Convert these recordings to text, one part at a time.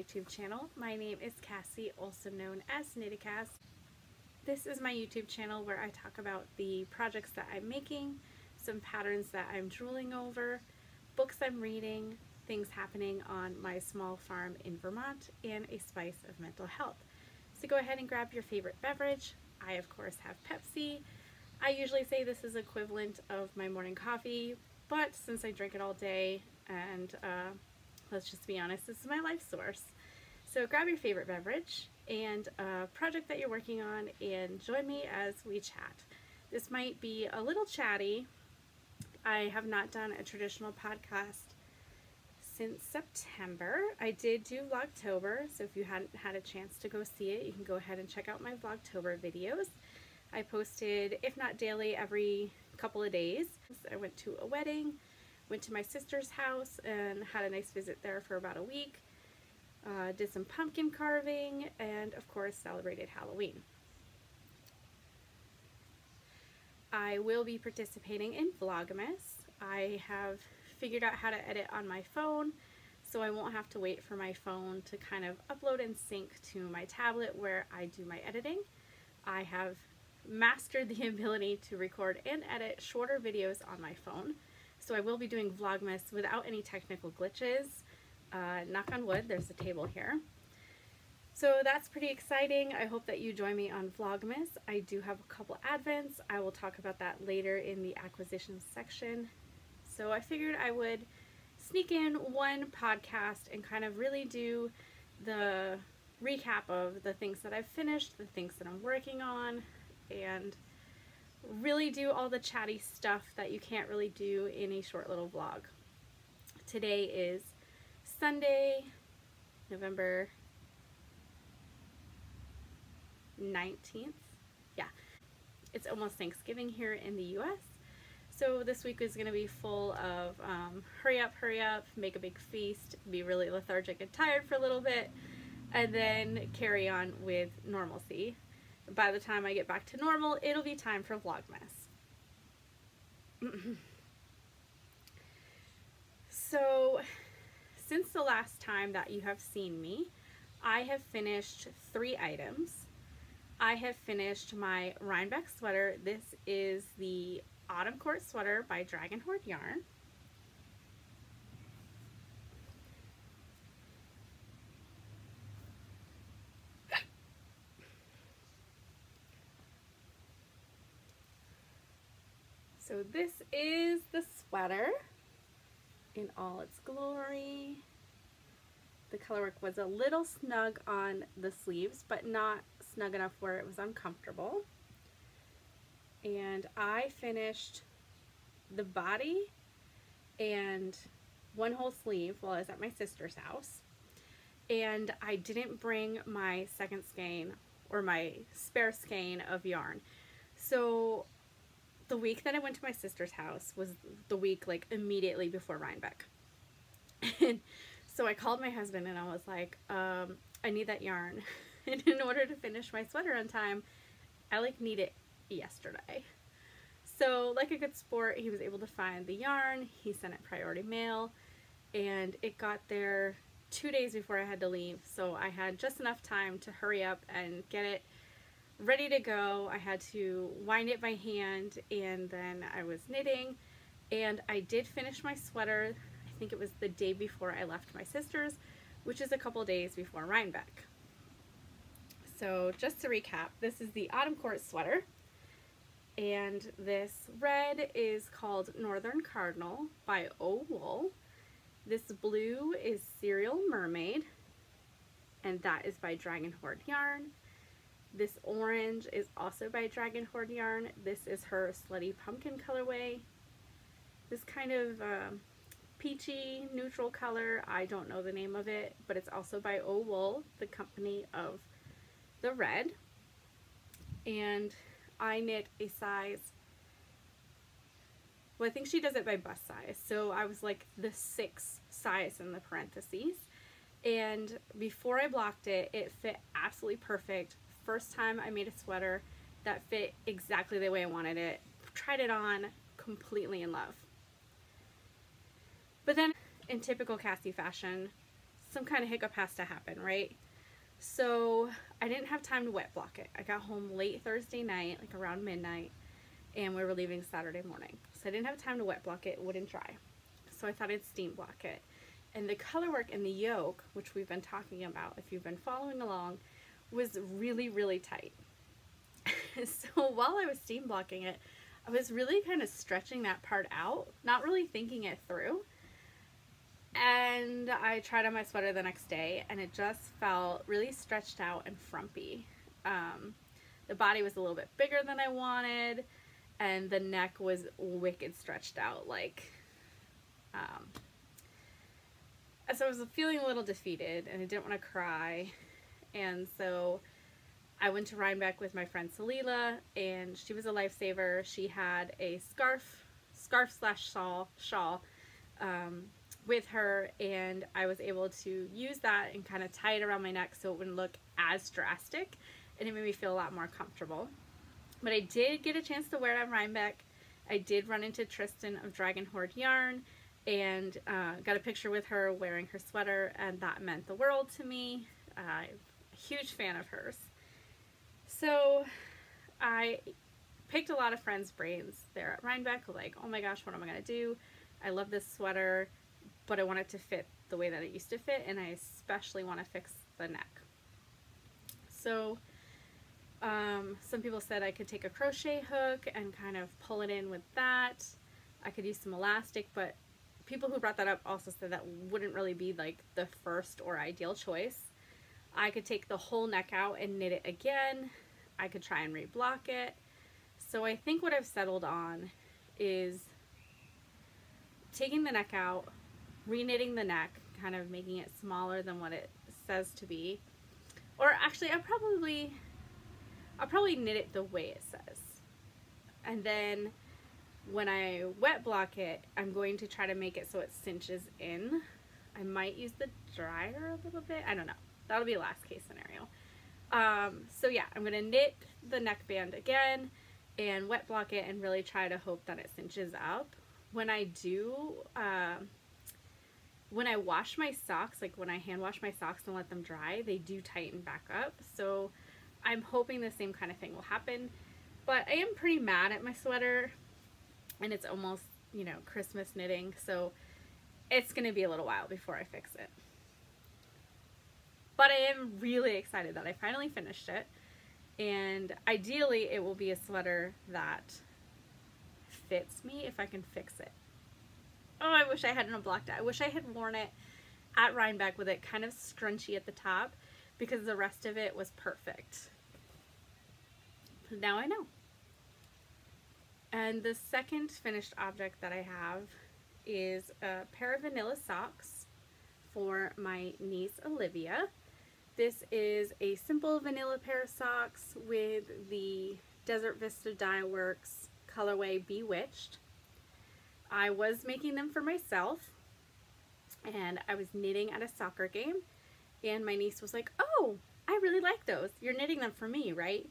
YouTube channel. My name is Cassie, also known as KnittaCass. This is my YouTube channel where I talk about the projects that I'm making, some patterns that I'm drooling over, books I'm reading, things happening on my small farm in Vermont, and a spice of mental health. So go ahead and grab your favorite beverage. I of course have Pepsi. I usually say this is equivalent of my morning coffee, but since I drink it all day and let's just be honest, this is my life source. So grab your favorite beverage and a project that you're working on and join me as we chat. This might be a little chatty. I have not done a traditional podcast since September. I did do Vlogtober, so if you hadn't had a chance to go see it, you can go ahead and check out my Vlogtober videos. I posted, if not daily, every couple of days. I went to a wedding, went to my sister's house, and had a nice visit there for about a week. Did some pumpkin carving, and of course celebrated Halloween. I will be participating in Vlogmas. I have figured out how to edit on my phone, so I won't have to wait for my phone to kind of upload and sync to my tablet where I do my editing. I have mastered the ability to record and edit shorter videos on my phone, so I will be doing Vlogmas without any technical glitches. Knock on wood, there's a table here. So that's pretty exciting. I hope that you join me on Vlogmas. I do have a couple advents. I will talk about that later in the acquisitions section. So I figured I would sneak in one podcast and kind of really do the recap of the things that I've finished, the things that I'm working on, and really do all the chatty stuff that you can't really do in a short little vlog. Today is Sunday, November 19th. Yeah, it's almost Thanksgiving here in the US. So this week is going to be full of hurry up, make a big feast, be really lethargic and tired for a little bit, and then carry on with normalcy. By the time I get back to normal, it'll be time for Vlogmas. So, since the last time that you have seen me, I have finished 3 items. I have finished my Rhinebeck sweater. This is the Autumn Court Sweater by Dragon Hoard Yarn. So this is the sweater in all its glory. The colorwork was a little snug on the sleeves, but not snug enough where it was uncomfortable. And I finished the body and one whole sleeve while I was at my sister's house. And I didn't bring my second skein or my spare skein of yarn. So the week that I went to my sister's house was the week like immediately before Rhinebeck. And so I called my husband and I was like, I need that yarn. And in order to finish my sweater on time, I like need it yesterday. So like a good sport, he was able to find the yarn. He sent it priority mail and it got there 2 days before I had to leave. So I had just enough time to hurry up and get it ready to go. I had to wind it by hand and then I was knitting, and I did finish my sweater. I think it was the day before I left my sister's, which is a couple days before Rhinebeck. So just to recap, this is the Autumn Court Sweater, and this red is called Northern Cardinal by O-wool. This blue is Serial Mermaid, and that is by Dragon Hoard Yarn. This orange is also by Dragon Hoard Yarn. This is her Slutty Pumpkin colorway. This kind of peachy neutral color, I don't know the name of it, but it's also by O-wool, the company of the red. And I knit a size, well, I think she does it by bust size, so I was like the 6 size in the parentheses. And before I blocked it, it fit absolutely perfect. First time I made a sweater that fit exactly the way I wanted it. Tried it on, completely in love. But then in typical Cassie fashion, some kind of hiccup has to happen, right? So I didn't have time to wet block it. I got home late Thursday night, like around midnight, and we were leaving Saturday morning. So I didn't have time to wet block it. It wouldn't dry. So I thought I'd steam block it. And the color work in the yoke, which we've been talking about, if you've been following along, was really, really tight. So while I was steam blocking it, I was really kind of stretching that part out, not really thinking it through. And I tried on my sweater the next day, and it just felt really stretched out and frumpy. The body was a little bit bigger than I wanted, and the neck was wicked stretched out. Like, so I was feeling a little defeated, and I didn't want to cry. And so I went to Rhinebeck with my friend Salila, and she was a lifesaver. She had a scarf/shawl with her, and I was able to use that and kind of tie it around my neck so it wouldn't look as drastic, and it made me feel a lot more comfortable. But I did get a chance to wear it on Rhinebeck. I did run into Tristan of Dragon Hoard Yarn and got a picture with her wearing her sweater, and that meant the world to me. I'm a huge fan of hers. So I picked a lot of friends' brains there at Rhinebeck, like, oh my gosh, what am I gonna do? I love this sweater, but I want it to fit the way that it used to fit, and I especially want to fix the neck. So some people said I could take a crochet hook and kind of pull it in with that. I could use some elastic, but people who brought that up also said that wouldn't really be like the first or ideal choice. I could take the whole neck out and knit it again. I could try and reblock it. So I think what I've settled on is taking the neck out, re-knitting the neck, kind of making it smaller than what it says to be. Or actually, I'll probably knit it the way it says. And then when I wet block it, I'm going to try to make it so it cinches in. I might use the dryer a little bit. I don't know. That'll be a last case scenario. So yeah, I'm going to knit the neckband again and wet block it and really try to hope that it cinches up. When I do, when I wash my socks, like when I hand wash my socks and let them dry, they do tighten back up. So I'm hoping the same kind of thing will happen. But I am pretty mad at my sweater, and it's almost, you know, Christmas knitting. So it's going to be a little while before I fix it. But I am really excited that I finally finished it, and ideally it will be a sweater that fits me if I can fix it. Oh, I wish I hadn't blocked it. I wish I had worn it at Rhinebeck with it kind of scrunchy at the top, because the rest of it was perfect. Now I know. And the second finished object that I have is a pair of vanilla socks for my niece Olivia. This is a simple vanilla pair of socks with the Desert Vista Dye Works colorway Bewitched. I was making them for myself, and I was knitting at a soccer game, and my niece was like, oh, I really like those. You're knitting them for me, right?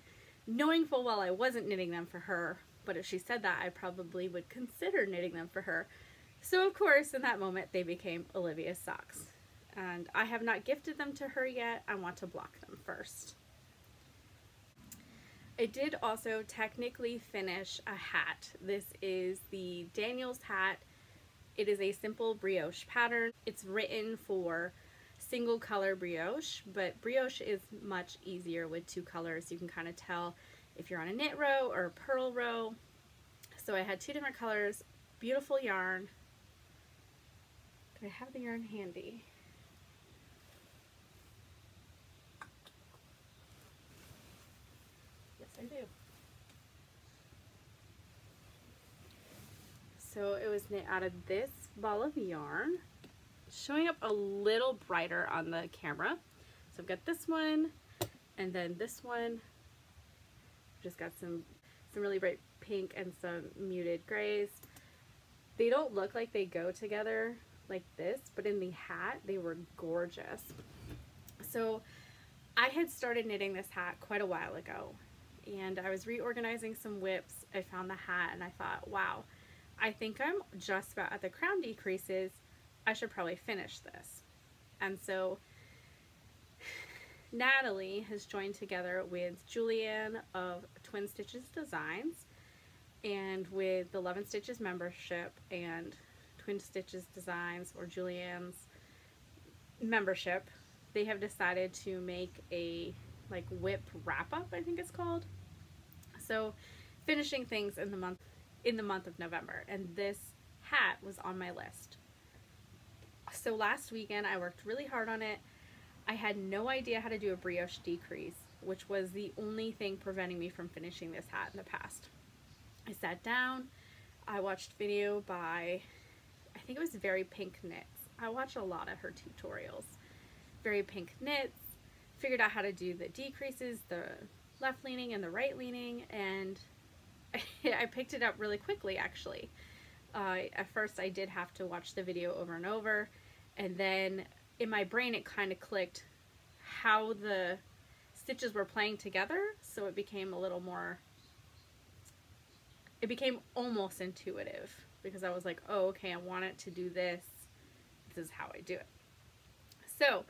Knowing full well I wasn't knitting them for her, but if she said that, I probably would consider knitting them for her. So of course, in that moment, they became Olivia's socks. And I have not gifted them to her yet. I want to block them first. I did also technically finish a hat. This is the Daniel's hat. It is a simple brioche pattern. It's written for single color brioche, but brioche is much easier with two colors. You can kind of tell if you're on a knit row or a purl row. So I had two different colors, beautiful yarn. Do I have the yarn handy? Yes, I do. So it was knit out of this ball of yarn. It's showing up a little brighter on the camera. So I've got this one and then this one. Just got some really bright pink and some muted grays. They don't look like they go together like this, but in the hat, they were gorgeous. So I had started knitting this hat quite a while ago, and I was reorganizing some whips. I found the hat and I thought, wow, I think I'm just about at the crown decreases. I should probably finish this. And so Natalie has joined together with Julianne of Twin Stitches Designs and with the Love and Stitches membership and Twin Stitches Designs or Julianne's membership. They have decided to make a like whip wrap up, I think it's called. So finishing things in the month of November, and this hat was on my list. So last weekend I worked really hard on it. I had no idea how to do a brioche decrease, which was the only thing preventing me from finishing this hat in the past. I sat down, I watched video by, I think it was Very Pink Knits. I watch a lot of her tutorials. Very Pink Knits, figured out how to do the decreases, the left leaning and the right leaning, and I picked it up really quickly actually. At first I did have to watch the video over and over, and then in my brain it kind of clicked how the stitches were playing together, so it became a little more, it became almost intuitive because I was like, oh okay, I want it to do this, this is how I do it. So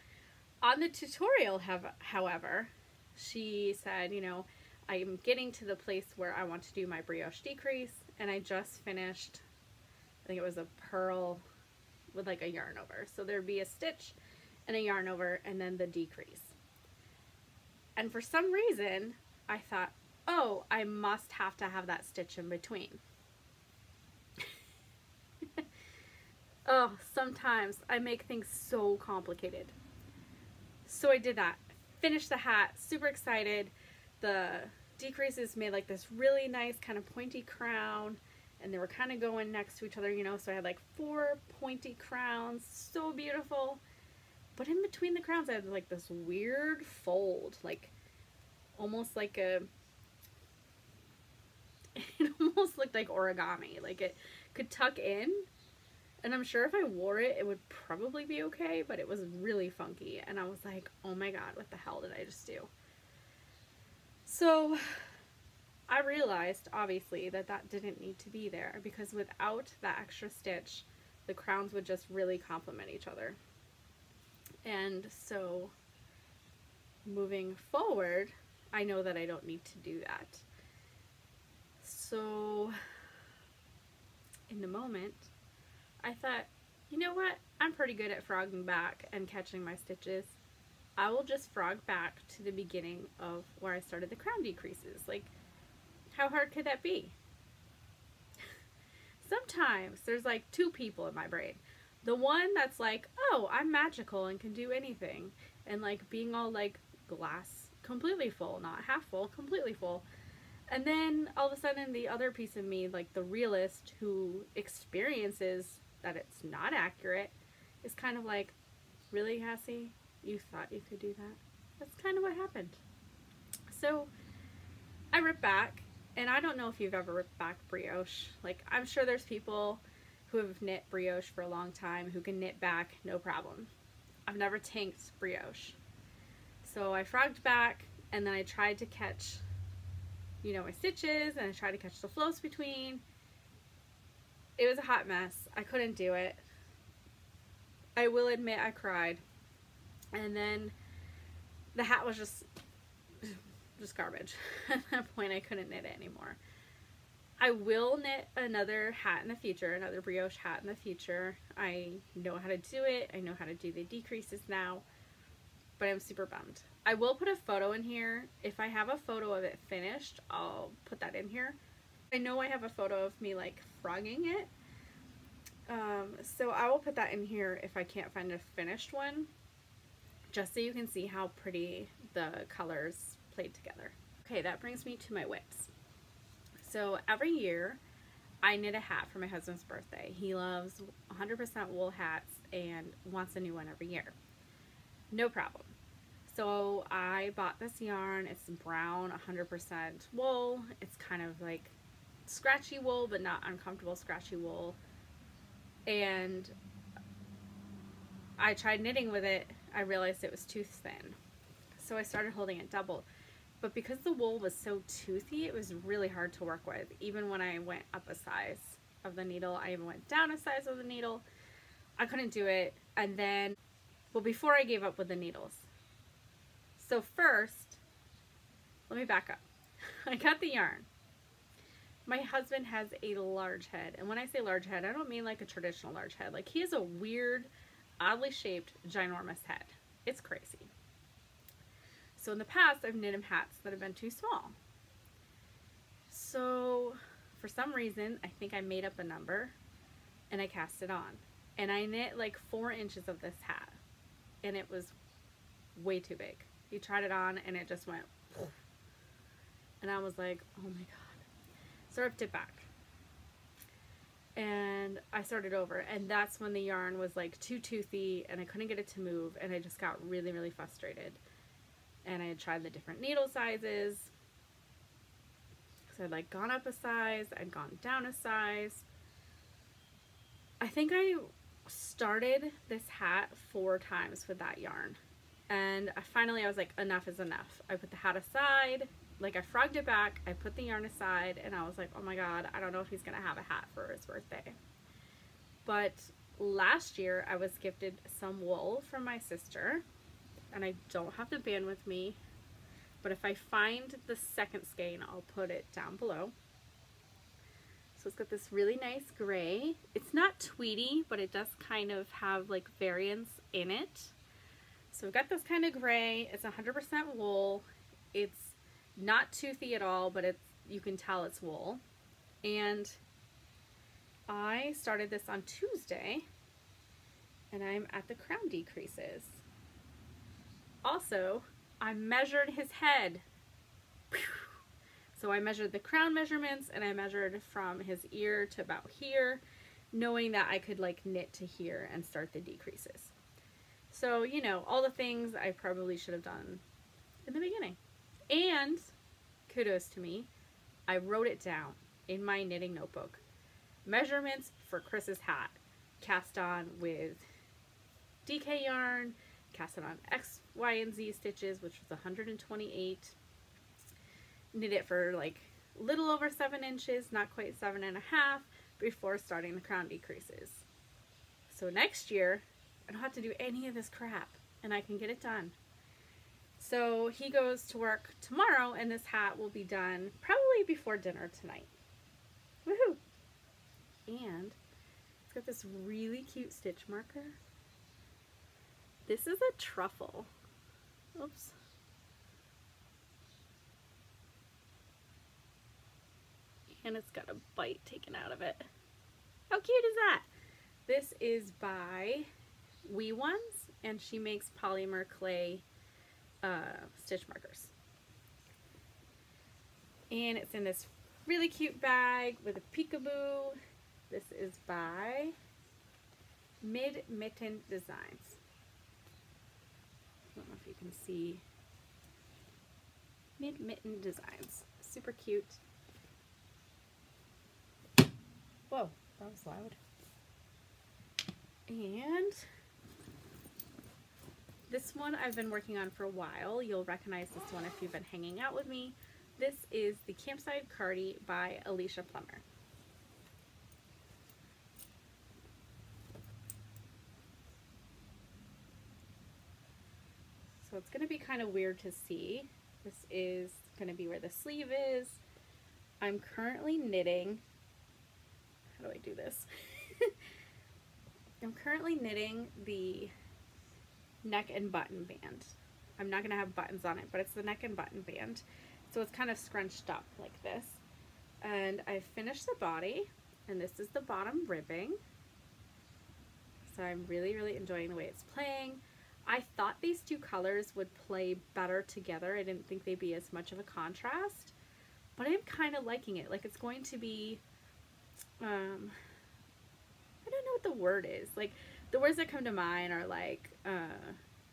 on the tutorial, however, she said, you know, I'm getting to the place where I want to do my brioche decrease, and I just finished, I think it was a purl with like a yarn over. So there'd be a stitch and a yarn over and then the decrease. And for some reason, I thought, oh, I must have to have that stitch in between. Oh, sometimes I make things so complicated. So I did that. Finished the hat, super excited. The decreases made like this really nice kind of pointy crown, and they were kind of going next to each other, you know, so I had like four pointy crowns, so beautiful. But in between the crowns I had like this weird fold, like almost like a, it almost looked like origami, like it could tuck in, and I'm sure if I wore it it would probably be okay, but it was really funky and I was like, oh my god, what the hell did I just do? So I realized obviously that that didn't need to be there, because without that extra stitch the crowns would just really complement each other. And so moving forward I know that I don't need to do that. So in the moment I thought, you know what, I'm pretty good at frogging back and catching my stitches. I will just frog back to the beginning of where I started the crown decreases. Like, how hard could that be? Sometimes there's like two people in my brain. The one that's like, oh, I'm magical and can do anything, and like being all like glass completely full, not half full, completely full. And then all of a sudden the other piece of me, like the realist who experiences that it's not accurate, is kind of like, really, Cassie? You thought you could do that? That's kind of what happened. So I ripped back, and I don't know if you've ever ripped back brioche. Like, I'm sure there's people who have knit brioche for a long time who can knit back no problem. I've never tanked brioche. So I frogged back, and then I tried to catch, you know, my stitches, and I tried to catch the floats between. It was a hot mess. I couldn't do it. I will admit I cried. And then the hat was just garbage. At that point I couldn't knit it anymore. I will knit another hat in the future, another brioche hat in the future. I know how to do it. I know how to do the decreases now, but I'm super bummed. I will put a photo in here. If I have a photo of it finished, I'll put that in here. I know I have a photo of me like frogging it. So I will put that in here if I can't find a finished one, just so you can see how pretty the colors played together. Okay, that brings me to my whips. So every year I knit a hat for my husband's birthday. He loves 100% wool hats and wants a new one every year. No problem. So I bought this yarn. It's brown, 100% wool. It's kind of like scratchy wool, but not uncomfortable scratchy wool. And I tried knitting with it. I realized it was too thin, so I started holding it double, but because the wool was so toothy it was really hard to work with. Even when I went up a size of the needle, I even went down a size of the needle, I couldn't do it. And then Well, before I gave up with the needles. So first, let me back up. I got the yarn. My husband has a large head. And when I say large head, I don't mean like a traditional large head. Like, he has a weird, oddly shaped, ginormous head. It's crazy. So in the past, I've knit him hats that have been too small. So for some reason, I think I made up a number and I cast it on. And I knit like 4 inches of this hat. And it was way too big. He tried it on and it just went. And I was like, oh my God. So I ripped it back. And I started over. And that's when the yarn was like too toothy and I couldn't get it to move. And I just got really, really frustrated. And I had tried the different needle sizes. So I'd like gone up a size. I'd gone down a size. I think I started this hat 4 times with that yarn. And finally I was like, enough is enough. I put the hat aside. Like, I frogged it back, I put the yarn aside, and I was like, oh my God, I don't know if he's gonna have a hat for his birthday. But last year I was gifted some wool from my sister, and I don't have the band with me, but if I find the second skein, I'll put it down below. So it's got this really nice gray. It's not tweedy, but it does kind of have like variants in it. So we've got this kind of gray. It's 100% wool. It's not toothy at all, but it's, you can tell it's wool. And I started this on Tuesday, and I'm at the crown decreases. Also, I measured his head. So I measured the crown measurements, and I measured from his ear to about here, knowing that I could like knit to here and start the decreases. So, you know, all the things I probably should have done in the beginning. And kudos to me, I wrote it down in my knitting notebook. Measurements for Chris's hat, cast on with DK yarn, cast it on X, Y, and Z stitches, which was 128. Knit it for like a little over 7 inches, not quite 7.5, before starting the crown decreases. So next year, I don't have to do any of this crap and I can get it done. So he goes to work tomorrow and this hat will be done probably before dinner tonight. Woohoo! And it's got this really cute stitch marker. This is a truffle. Oops. And it's got a bite taken out of it. How cute is that? This is by Wee Ones and she makes polymer clay stitch markers. And it's in this really cute bag with a peekaboo. This is by Mid Mitten Designs. I don't know if you can see. Mid Mitten Designs. Super cute. Whoa, that was loud. And this one I've been working on for a while. You'll recognize this one if you've been hanging out with me. This is the Campside Cardi by Alicia Plummer. So it's going to be kind of weird to see. This is going to be where the sleeve is. I'm currently knitting. How do I do this? I'm currently knitting the neck and button band. I'm not going to have buttons on it, but it's the neck and button band. So it's kind of scrunched up like this. And I finished the body, and this is the bottom ribbing. So I'm really, really enjoying the way it's playing. I thought these two colors would play better together. I didn't think they'd be as much of a contrast, but I'm kind of liking it. Like, it's going to be, I don't know what the word is. Like, the words that come to mind are like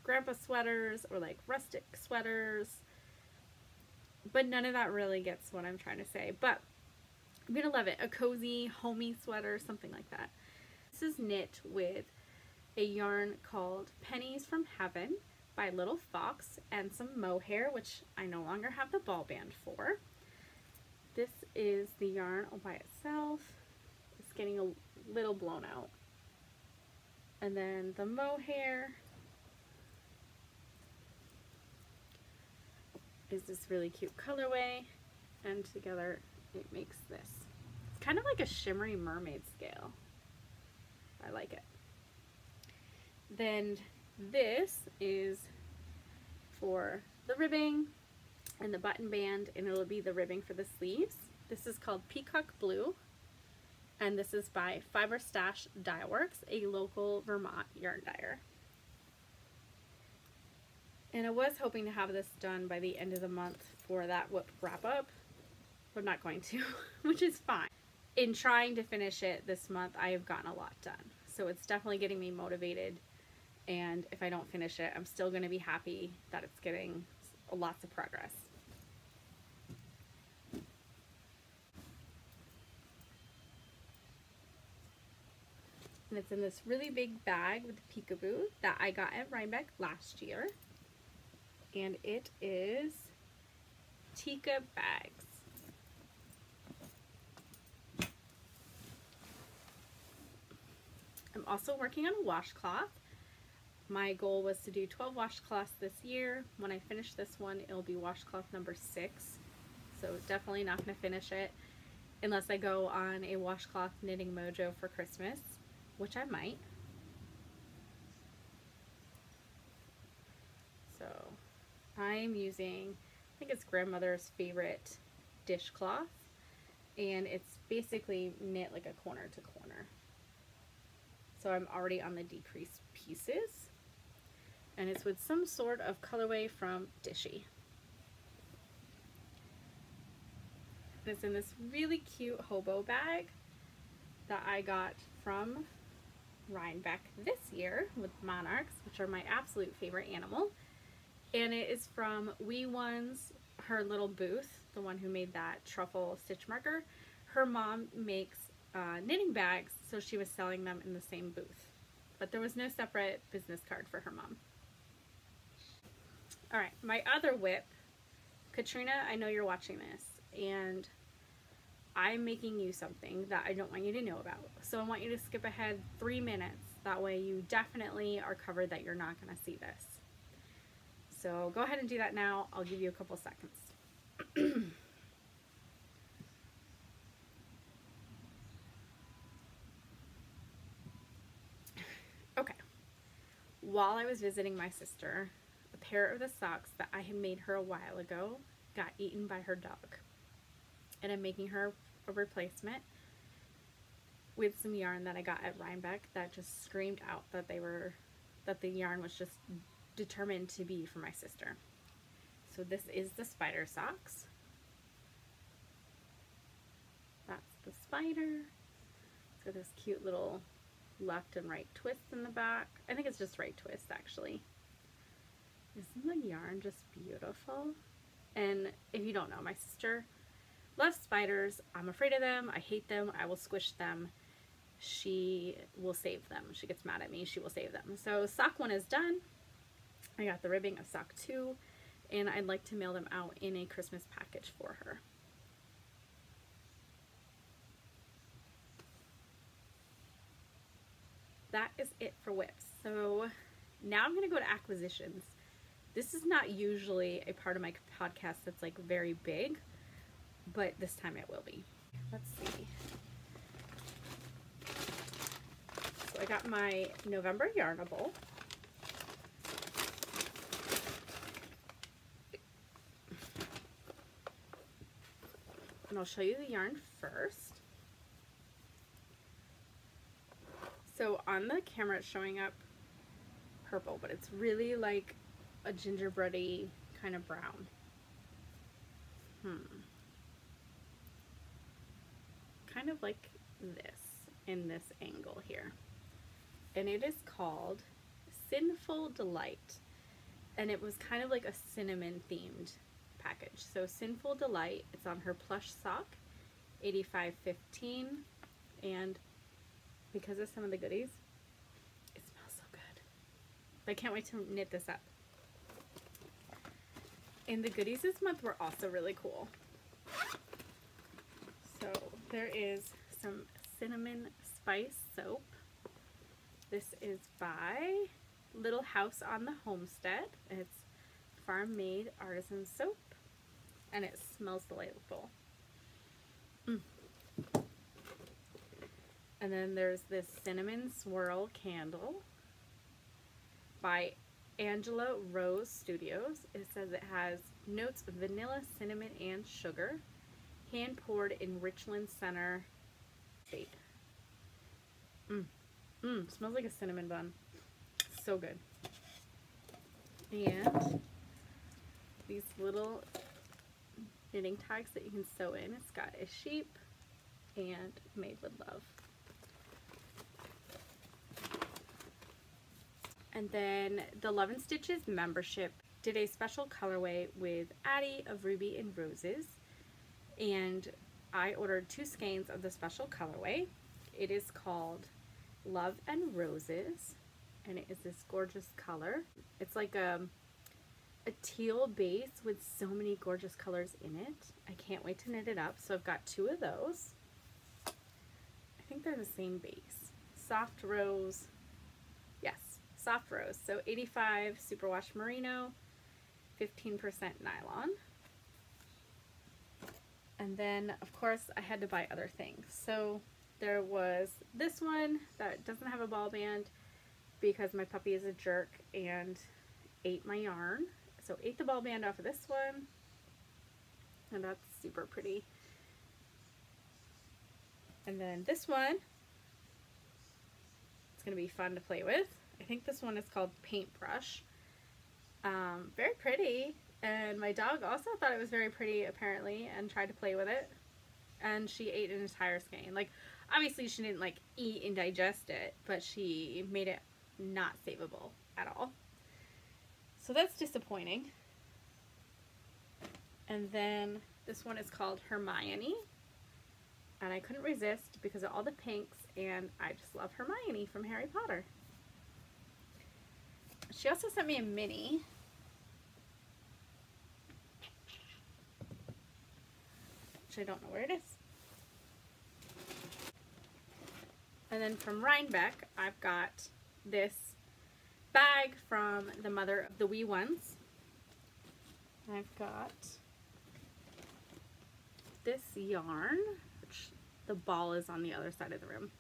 grandpa sweaters or like rustic sweaters, but none of that really gets what I'm trying to say, but I'm gonna love it. A cozy, homey sweater, something like that. This is knit with a yarn called Pennies from Heaven by Little Fox and some mohair, which I no longer have the ball band for. This is the yarn all by itself. It's getting a little blown out. And then the mohair is this really cute colorway, and together it makes this. It's kind of like a shimmery mermaid scale. I like it. Then this is for the ribbing and the button band, and it'll be the ribbing for the sleeves. This is called Peacock Blue, and this is by Fiberstash Dye Works, a local Vermont yarn dyer. And I was hoping to have this done by the end of the month for that whip wrap up, but I'm not going to, which is fine. In trying to finish it this month, I have gotten a lot done. So it's definitely getting me motivated, and if I don't finish it, I'm still going to be happy that it's getting lots of progress. And it's in this really big bag with the peekaboo that I got at Rhinebeck last year. And it is Tika Bags. I'm also working on a washcloth. My goal was to do 12 washcloths this year. When I finish this one, it'll be washcloth number 6. So definitely not going to finish it unless I go on a washcloth knitting mojo for Christmas, which I might. So I'm using, I think it's grandmother's favorite dishcloth, and it's basically knit like a corner to corner. So I'm already on the decreased pieces, and it's with some sort of colorway from Dishy. And it's in this really cute hobo bag that I got from Rhinebeck this year with monarchs, which are my absolute favorite animal. And it is from Wee Ones, her little Booth, the one who made that truffle stitch marker. Her mom makes knitting bags, so she was selling them in the same booth, but there was no separate business card for her mom. All right, my other whip, Katrina, I know you're watching this, and I'm making you something that I don't want you to know about. So I want you to skip ahead 3 minutes. That way you definitely are covered that you're not going to see this. So go ahead and do that now. I'll give you a couple seconds. Okay. While I was visiting my sister, a pair of the socks that I had made her a while ago got eaten by her dog. And I'm making her a replacement with some yarn that I got at Rhinebeck that just screamed out that the yarn was just determined to be for my sister. So this is the spider socks. That's the spider. It's got this cute little left and right twist in the back. I think it's just right twist actually. Isn't the yarn just beautiful? And if you don't know, my sister loves spiders. I'm afraid of them. I hate them. I will squish them. She will save them. She gets mad at me. She will save them. So sock 1 is done. I got the ribbing of sock 2, and I'd like to mail them out in a Christmas package for her. That is it for whips. So now I'm going to go to acquisitions. This is not usually a part of my podcast that's like very big, but this time it will be. Let's see. So I got my November Yarnable. And I'll show you the yarn first. So on the camera it's showing up purple, but it's really like a gingerbready kind of brown. Kind of like this in this angle here, and it is called Sinful Delight, and it was kind of like a cinnamon themed package. So Sinful Delight, it's on her plush sock, 85.15, and because of some of the goodies, it smells so good. I can't wait to knit this up. And the goodies this month were also really cool. So there is some cinnamon spice soap. This is by Little House on the Homestead. It's farm made artisan soap. and it smells delightful. And then there's this cinnamon swirl candle by Angela Rose Studios. It says it has notes of vanilla, cinnamon, and sugar, hand poured in Richland Center State. Smells like a cinnamon bun. So good. And these little knitting tags that you can sew in. It's got a sheep and made with love. And then the Love and Stitches membership did a special colorway with Addie of Ruby and Roses, and I ordered 2 skeins of the special colorway. It is called Love and Roses, and it is this gorgeous color. It's like a teal base with so many gorgeous colors in it. I can't wait to knit it up, so I've got 2 of those. I think they're the same base. Soft Rose, yes, Soft Rose. So 85% superwash merino, 15% nylon. And then, of course, I had to buy other things. So there was this one that doesn't have a ball band because my puppy is a jerk and ate my yarn. So ate the ball band off of this one, and that's super pretty. And then this one, it's gonna be fun to play with. I think this one is called Paintbrush. Very pretty, and my dog also thought it was very pretty apparently and tried to play with it, and she ate an entire skein. Like, obviously she didn't like eat and digest it, but she made it not saveable at all. So that's disappointing. And then this one is called Hermione, and I couldn't resist because of all the pinks, and I just love Hermione from Harry Potter. She also sent me a mini. I don't know where it is. And then from Rhinebeck, I've got this bag from the mother of the Wee Ones. I've got this yarn, which the ball is on the other side of the room.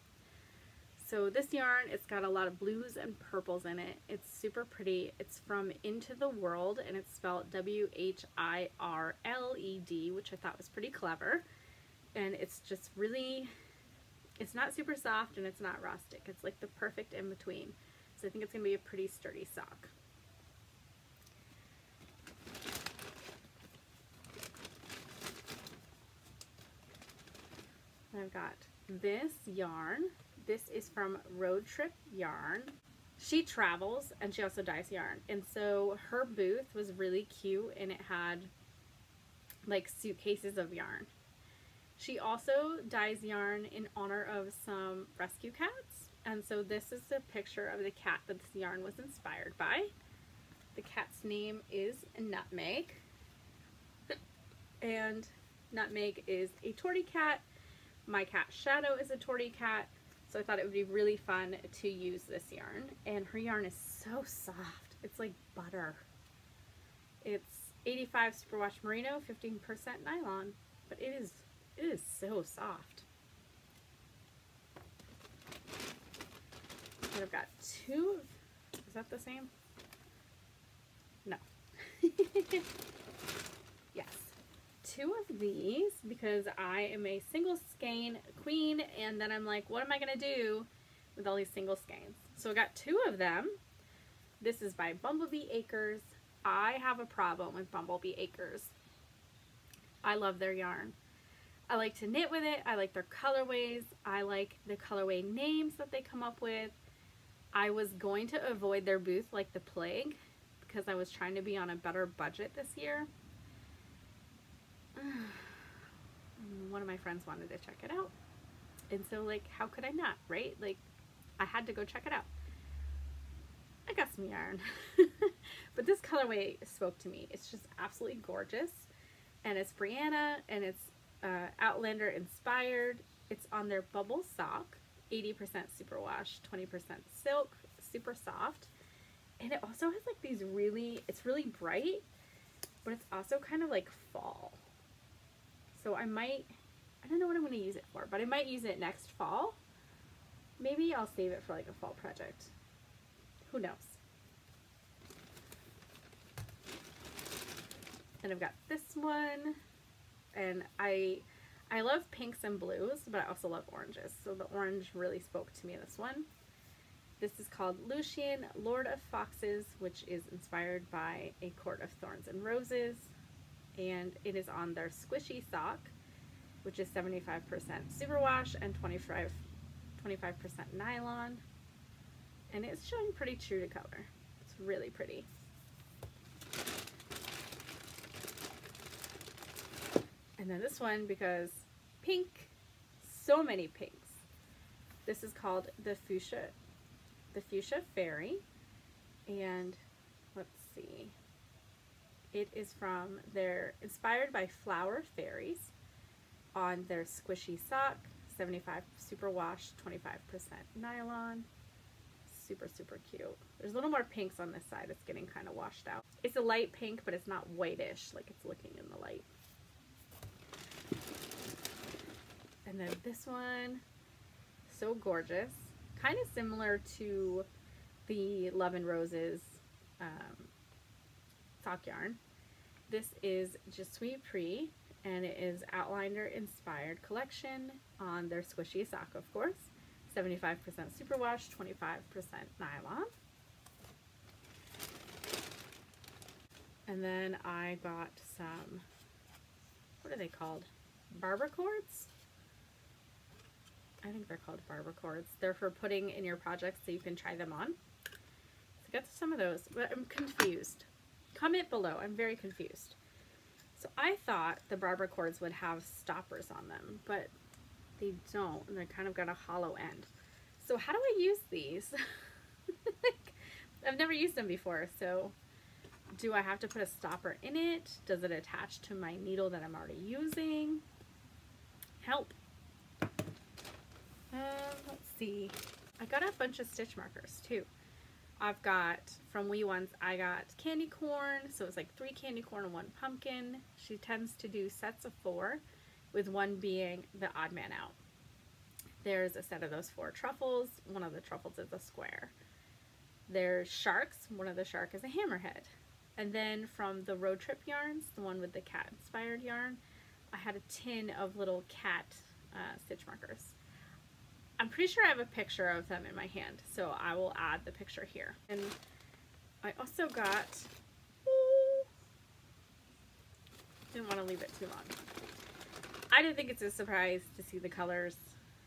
So this yarn, it's got a lot of blues and purples in it. It's super pretty. It's from Into the World, and it's spelled W-H-I-R-L-E-D, which I thought was pretty clever. And it's just really, it's not super soft and it's not rustic. It's like the perfect in between. So I think it's gonna be a pretty sturdy sock. And I've got this yarn. This is from Road Trip Yarn. She travels and she also dyes yarn. And so her booth was really cute, and it had like suitcases of yarn. She also dyes yarn in honor of some rescue cats. And so this is a picture of the cat that this yarn was inspired by. The cat's name is Nutmeg. And Nutmeg is a tortie cat. My cat Shadow is a tortie cat. So I thought it would be really fun to use this yarn, and her yarn is so soft. It's like butter. It's 85% superwash merino, 15% nylon, but it is so soft. And I've got 2, is that the same? No. Yes. 2 of these because I am a single skein queen, and then I'm like, what am I gonna do with all these single skeins? So I got 2 of them. This is by Bumblebee Acres. I have a problem with Bumblebee Acres. I love their yarn. I like to knit with it. I like their colorways. I like the colorway names that they come up with. I was going to avoid their booth like the plague because I was trying to be on a better budget this year. One of my friends wanted to check it out, and so like, how could I not, right? Like, I had to go check it out. I got some yarn. But this colorway spoke to me. It's just absolutely gorgeous, and it's Brianna, and it's Outlander inspired. It's on their bubble sock, 80% superwash, 20% silk, super soft, and it also has like these really, it's really bright, but it's also kind of like fall. So I might, I don't know what I'm going to use it for, but I might use it next fall. Maybe I'll save it for like a fall project. Who knows? And I've got this one, and I love pinks and blues, but I also love oranges, so the orange really spoke to me in this one. This is called Lucian, Lord of Foxes, which is inspired by A Court of Thorns and Roses, and it is on their squishy sock, which is 75% superwash and 25% nylon, and it's showing pretty true to color. It's really pretty. And then this one, because pink, so many pinks. This is called the Fuchsia Fairy, and let's see. It is from their inspired by flower fairies on their squishy sock, 75 superwash, 25% nylon. Super, super cute. There's a little more pinks on this side. It's getting kind of washed out. It's a light pink, but it's not whitish like it's looking in the light. And then this one, so gorgeous, kind of similar to the Love and Roses sock yarn. This is Je Suis Pris, and it is Outliner Inspired Collection on their squishy sock, of course. 75% superwash, 25% nylon. And then I got some, what are they called? Barber cords? I think they're called barber cords. They're for putting in your projects so you can try them on. So I got some of those, but I'm confused. Comment below, I'm very confused. So I thought the barber cords would have stoppers on them, but they don't, and they kind of got a hollow end. So how do I use these? Like, I've never used them before, so do I have to put a stopper in it? Does it attach to my needle that I'm already using? Help. Let's see. I got a bunch of stitch markers too. I've got from Wee Ones, I got candy corn, so it's like 3 candy corn and 1 pumpkin. She tends to do sets of 4, with 1 being the odd man out. There's a set of those 4 truffles. One of the truffles is a square. There's sharks. One of the shark is a hammerhead. And then from the Road Trip yarns, the one with the cat inspired yarn, I had a tin of little cat stitch markers. I'm pretty sure I have a picture of them in my hand, so I will add the picture here. And I also got, didn't want to leave it too long. I didn't think it's a surprise to see the colors,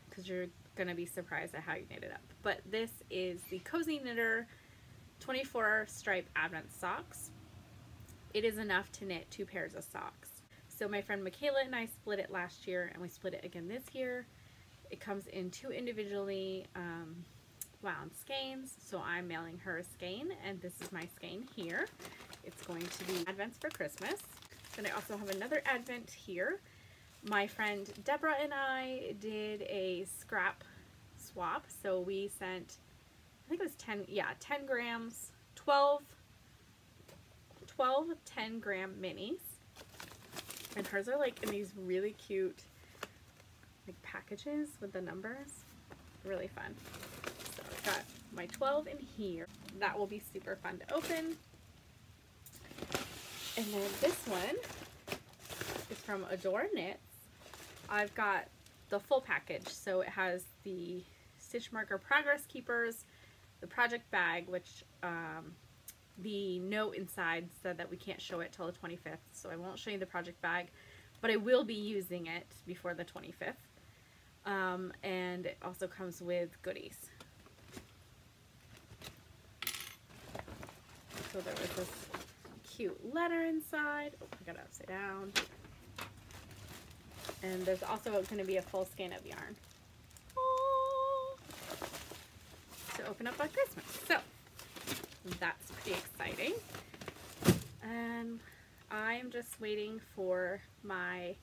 because you're going to be surprised at how you knit it up. But this is the Cozy Knitter 24 stripe Advent socks. It is enough to knit 2 pairs of socks. So my friend Michaela and I split it last year, and we split it again this year. It comes in 2 individually wound skeins, so I'm mailing her a skein, and this is my skein here. It's going to be Advents for Christmas. And I also have another Advent here. My friend Deborah and I did a scrap swap, so we sent, I think it was 10 grams, 12 10-gram minis, and hers are like in these really cute like packages with the numbers. Really fun. So I've got my 12 in here. That will be super fun to open. And then this one is from Adore Knits. I've got the full package, so it has the stitch marker progress keepers, the project bag, which the note inside said that we can't show it till the 25th, so I won't show you the project bag, but I will be using it before the 25th. And it also comes with goodies. So there was this cute letter inside. Oh, I got it upside down. And there's also going to be a full skein of yarn. Oh, to open up on Christmas. So that's pretty exciting. And I'm just waiting for my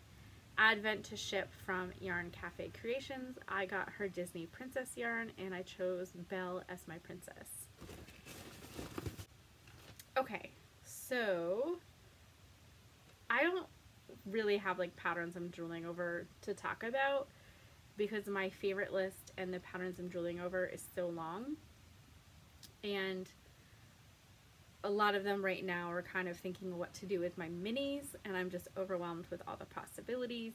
Advent to ship from Yarn Cafe Creations. I got her Disney Princess yarn, and I chose Belle as my princess. Okay, so I don't really have like patterns I'm drooling over to talk about, because my favorite list and the patterns I'm drooling over is so long, and a lot of them right now are kind of thinking what to do with my minis, and I'm just overwhelmed with all the possibilities,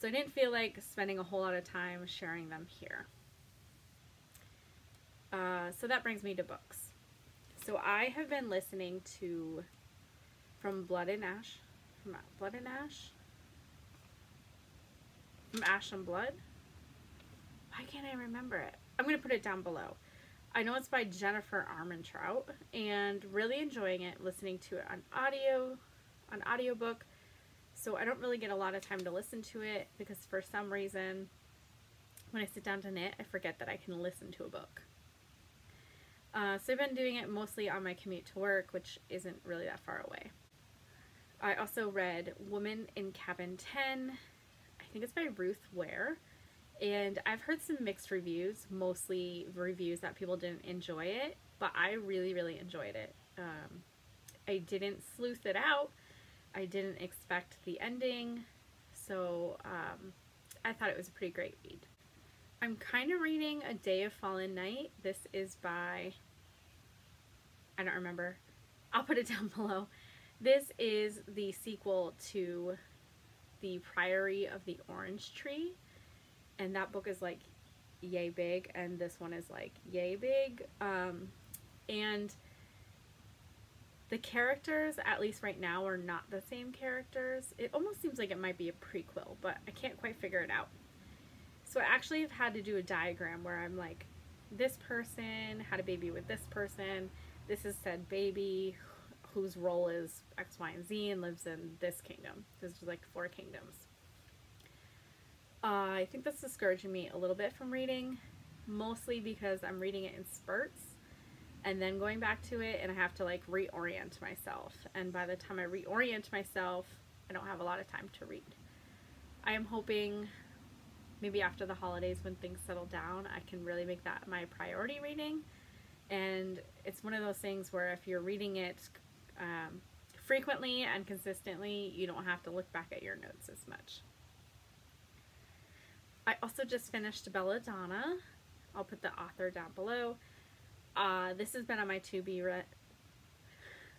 so I didn't feel like spending a whole lot of time sharing them here. So that brings me to books. So I have been listening to From Ash and Blood? Why can't I remember it? I'm going to put it down below. I know it's by Jennifer Armentrout, and really enjoying it, listening to it on audio, on audiobook. So I don't really get a lot of time to listen to it, because for some reason when I sit down to knit, I forget that I can listen to a book. So I've been doing it mostly on my commute to work, which isn't really that far away. I also read Woman in Cabin 10, I think it's by Ruth Ware. And I've heard some mixed reviews, mostly reviews that people didn't enjoy it, but I really, really enjoyed it. I didn't sleuth it out. I didn't expect the ending, so I thought it was a pretty great read. I'm kind of reading A Day of Fallen Night. This is by, I don't remember, I'll put it down below. This is the sequel to The Priory of the Orange Tree. And that book is like yay big, and this one is like yay big. And the characters, at least right now, are not the same characters. It almost seems like it might be a prequel, but I can't quite figure it out. So I actually have had to do a diagram where I'm like, this person had a baby with this person, this is said baby, whose role is X, Y, and Z, and lives in this kingdom. There's like 4 kingdoms. I think that's discouraging me a little bit from reading, mostly because I'm reading it in spurts and then going back to it, and I have to like reorient myself, and by the time I reorient myself I don't have a lot of time to read. I am hoping maybe after the holidays, when things settle down, I can really make that my priority reading. And it's one of those things where if you're reading it frequently and consistently, you don't have to look back at your notes as much. I also just finished Belladonna. I'll put the author down below. This has been on my to be read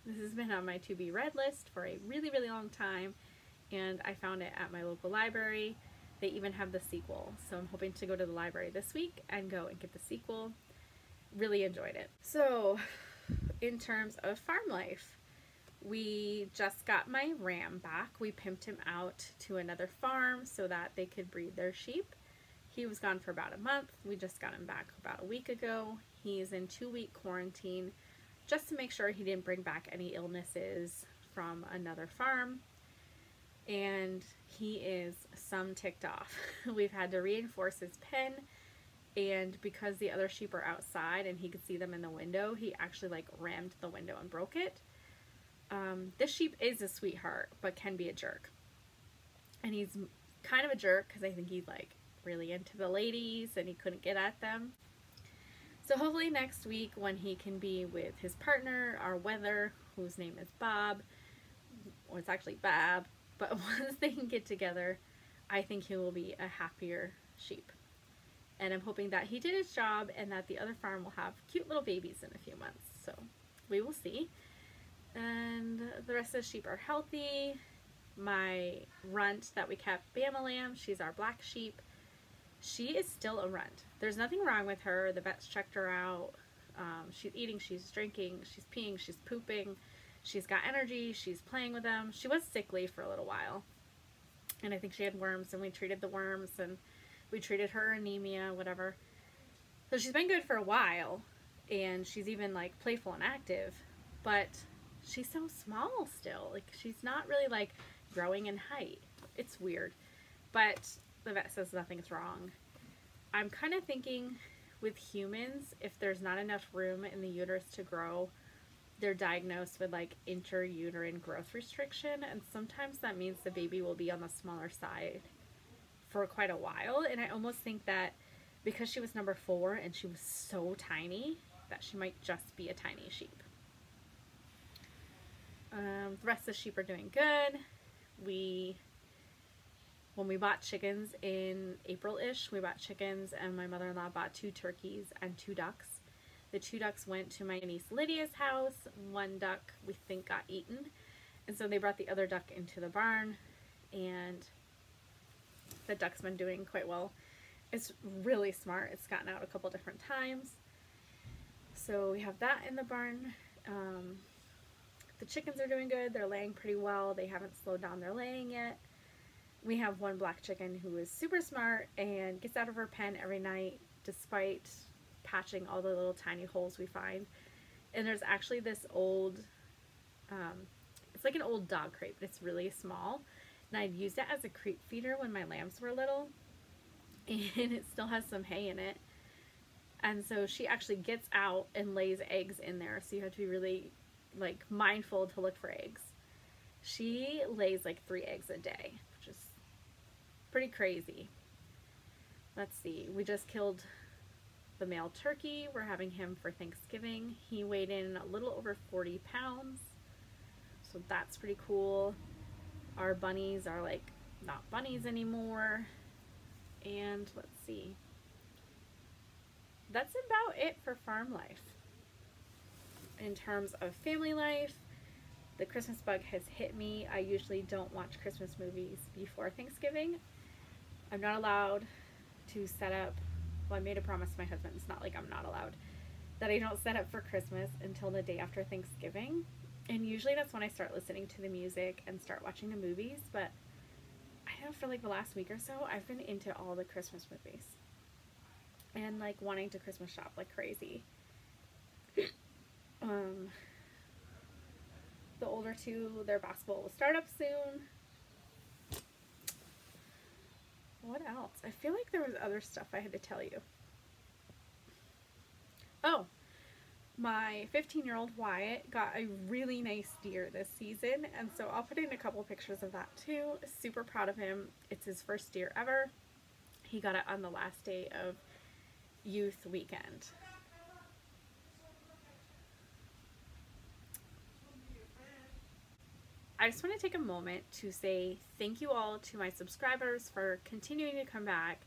list for a really, really long time, and I found it at my local library. They even have the sequel, so I'm hoping to go to the library this week and go and get the sequel. Really enjoyed it. So, in terms of farm life, we just got my ram back. We pimped him out to another farm so that they could breed their sheep. He was gone for about a month. We just got him back about a week ago. He's in 2-week quarantine just to make sure he didn't bring back any illnesses from another farm. And he is some ticked off. We've had to reinforce his pen, and because the other sheep are outside and he could see them in the window, he actually like rammed the window and broke it. This sheep is a sweetheart, but can be a jerk, and he's kind of a jerk because I think he's like really into the ladies and he couldn't get at them. So hopefully next week, when he can be with his partner, our weather, whose name is Bob, or it's actually Bab, but once they can get together, I think he will be a happier sheep. And I'm hoping that he did his job and that the other farm will have cute little babies in a few months, so we will see. And the rest of the sheep are healthy. My runt that we kept, Bama Lamb, she's our black sheep. She is still a runt. There's nothing wrong with her. The vets checked her out. She's eating, she's drinking, she's peeing, she's pooping. She's got energy, she's playing with them. She was sickly for a little while, and I think she had worms, and we treated the worms, and we treated her anemia, whatever. So she's been good for a while, and she's even like playful and active, but she's so small still. Like, she's not really like growing in height. It's weird, but the vet says nothing's wrong. I'm kind of thinking with humans, if there's not enough room in the uterus to grow, they're diagnosed with like interuterine growth restriction, and sometimes that means the baby will be on the smaller side for quite a while. And I almost think that because she was number 4 and she was so tiny, that she might just be a tiny sheep. The rest of the sheep are doing good. when we bought chickens in April-ish, we bought chickens and my mother-in-law bought 2 turkeys and 2 ducks. The 2 ducks went to my niece Lydia's house. 1 duck we think got eaten. And so they brought the other duck into the barn, and the duck's been doing quite well. It's really smart. It's gotten out a couple different times. So we have that in the barn. The chickens are doing good. They're laying pretty well. They haven't slowed down their laying yet. We have 1 black chicken who is super smart and gets out of her pen every night despite patching all the little tiny holes we find. And there's actually this old, it's like an old dog crate, but it's really small. And I'd used it as a creep feeder when my lambs were little. And it still has some hay in it. And so she actually gets out and lays eggs in there. So you have to be really like mindful to look for eggs. She lays like 3 eggs a day, which is pretty crazy. Let's see, we just killed the male turkey. We're having him for Thanksgiving. He weighed in a little over 40 pounds. So that's pretty cool. Our bunnies are like not bunnies anymore. And let's see. That's about it for farm life. In terms of family life, the Christmas bug has hit me. I usually don't watch Christmas movies before Thanksgiving. I'm not allowed to set up, well, I made a promise to my husband, it's not like I'm not allowed, that I don't set up for Christmas until the day after Thanksgiving. And usually that's when I start listening to the music and start watching the movies, but I know for like the last week or so, I've been into all the Christmas movies. And like wanting to Christmas shop like crazy. The older 2, their basketball will start up soon. What else? I feel like there was other stuff I had to tell you. Oh, my 15-year-old Wyatt got a really nice deer this season, and so I'll put in a couple pictures of that too. Super proud of him. It's his first deer ever. He got it on the last day of Youth Weekend. I just want to take a moment to say thank you all to my subscribers for continuing to come back,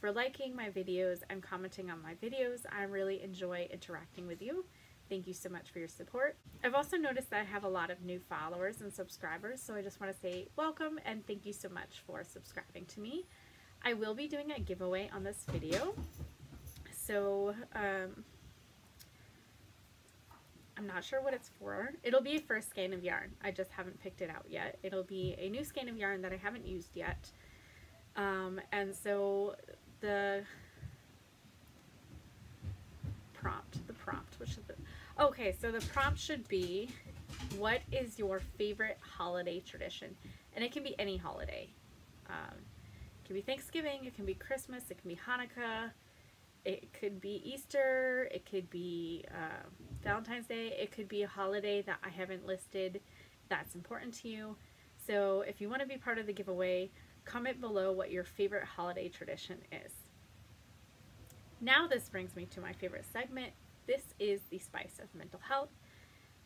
for liking my videos and commenting on my videos. I really enjoy interacting with you. Thank you so much for your support. I've also noticed that I have a lot of new followers and subscribers, so I just want to say welcome and thank you so much for subscribing to me. I will be doing a giveaway on this video, so I'm not sure what it's for. It'll be a first skein of yarn. I just haven't picked it out yet. It'll be a new skein of yarn that I haven't used yet. And so the prompt, which is okay, so the prompt should be, what is your favorite holiday tradition? And it can be any holiday. It can be Thanksgiving, it can be Christmas, it can be Hanukkah, it could be Easter, it could be Valentine's Day, it could be a holiday that I haven't listed that's important to you. So if you want to be part of the giveaway, comment below what your favorite holiday tradition is. Now this brings me to my favorite segment. This is the spice of mental health.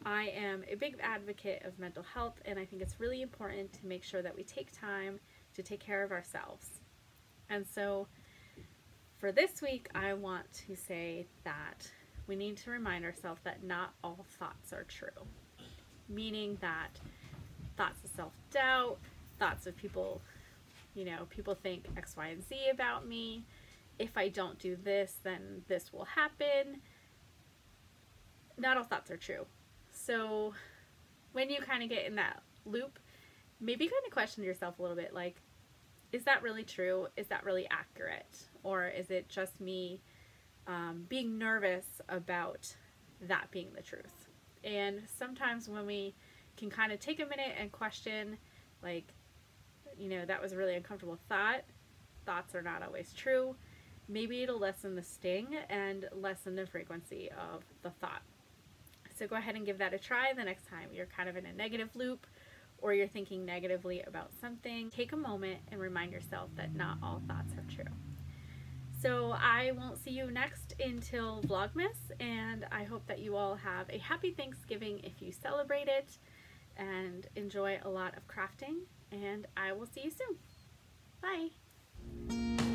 I am a big advocate of mental health, and I think it's really important to make sure that we take time to take care of ourselves. And so for this week, I want to say that we need to remind ourselves that not all thoughts are true. Meaning that thoughts of self-doubt, thoughts of people, you know, people think X, Y, and Z about me. If I don't do this, then this will happen. Not all thoughts are true. So when you kind of get in that loop, maybe kind of question yourself a little bit, like, is that really true? Is that really accurate? Or is it just me being nervous about that being the truth? And sometimes when we can kind of take a minute and question, like, you know, that was a really uncomfortable thought. Thoughts are not always true. Maybe it'll lessen the sting and lessen the frequency of the thought. So go ahead and give that a try the next time you're kind of in a negative loop, or you're thinking negatively about something. Take a moment and remind yourself that not all thoughts are true. So I won't see you next until Vlogmas, and I hope that you all have a happy Thanksgiving if you celebrate it, and enjoy a lot of crafting. and I will see you soon. Bye.